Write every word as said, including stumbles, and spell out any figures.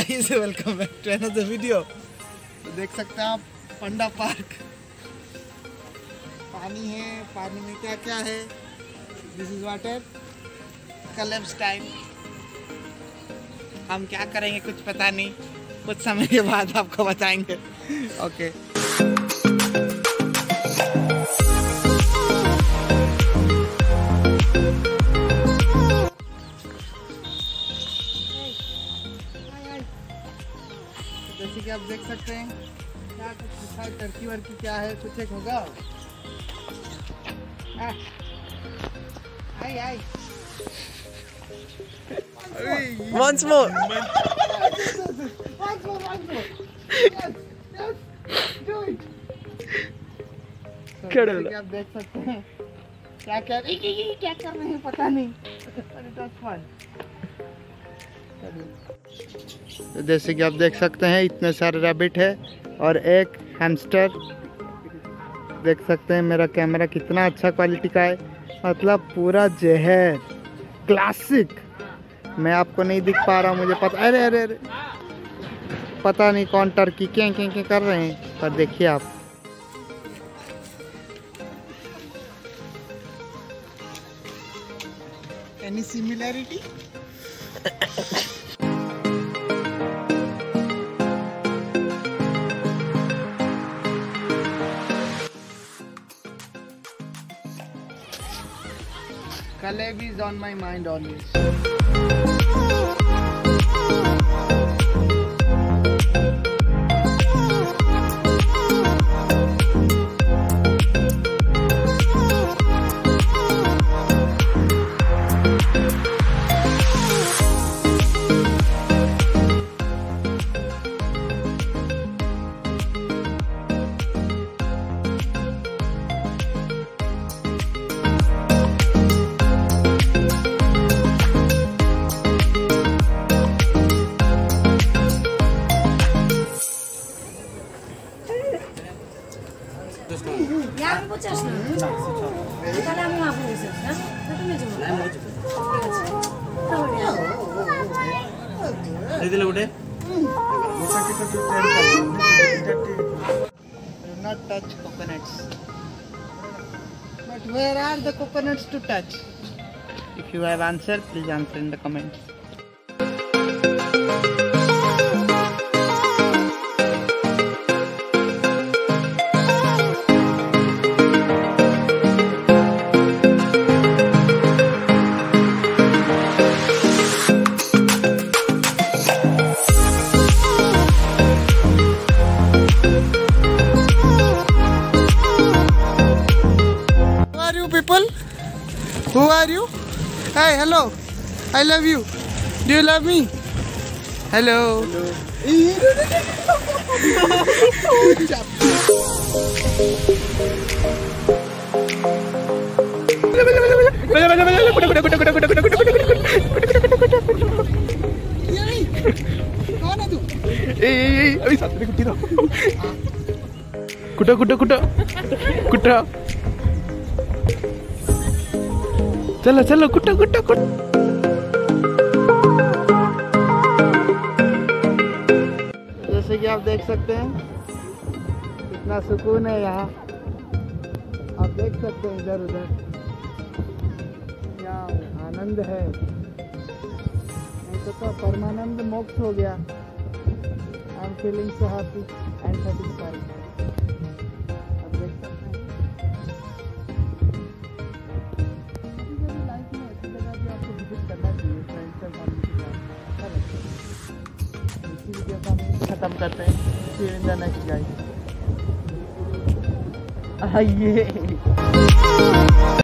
Guys welcome back to another video. तो देख सकते हैं आप पंडा पार्क, पानी है, पानी में क्या क्या है। This is water कलेब्स time. हम क्या करेंगे कुछ पता नहीं, कुछ समय के बाद आपको बताएंगे। ओके जैसे कि आप देख सकते हैं क्या कुछ टर्की वर्की क्या है, कुछ एक होगा। आई आई once more once more once more yes yes do it। क्या आप देख सकते हैं क्या क्या क्या कर रहे हैं पता नहीं। It was fun. तो जैसे कि आप देख सकते हैं इतने सारे रैबिट है और एक हैमस्टर। देख सकते हैं मेरा कैमरा कितना अच्छा क्वालिटी का है, मतलब पूरा जहर क्लासिक। मैं आपको नहीं दिख पा रहा, मुझे पता। अरे अरे अरे पता नहीं कौन टर्की क्या क्या कर रहे हैं, पर देखिए आप। Any similarity? Kaleb is on my mind always. Do not touch coconuts. But where are the coconuts to touch? If you have answer, please answer in the comments. Who are you? Hi, hello. I love you. Do you love me? Hello. Kuta kuta kuta kuta. चलो चलो कुट्टा कुट्टा कुट्टा। जैसे कि आप देख सकते हैं कितना सुकून है यहाँ। आप देख सकते हैं इधर उधर क्या आनंद है। तो, तो परमानंद मोक्ष हो गया। I am feeling so happy and satisfied. खत्म करते हैं, see you in the next guys. आइए।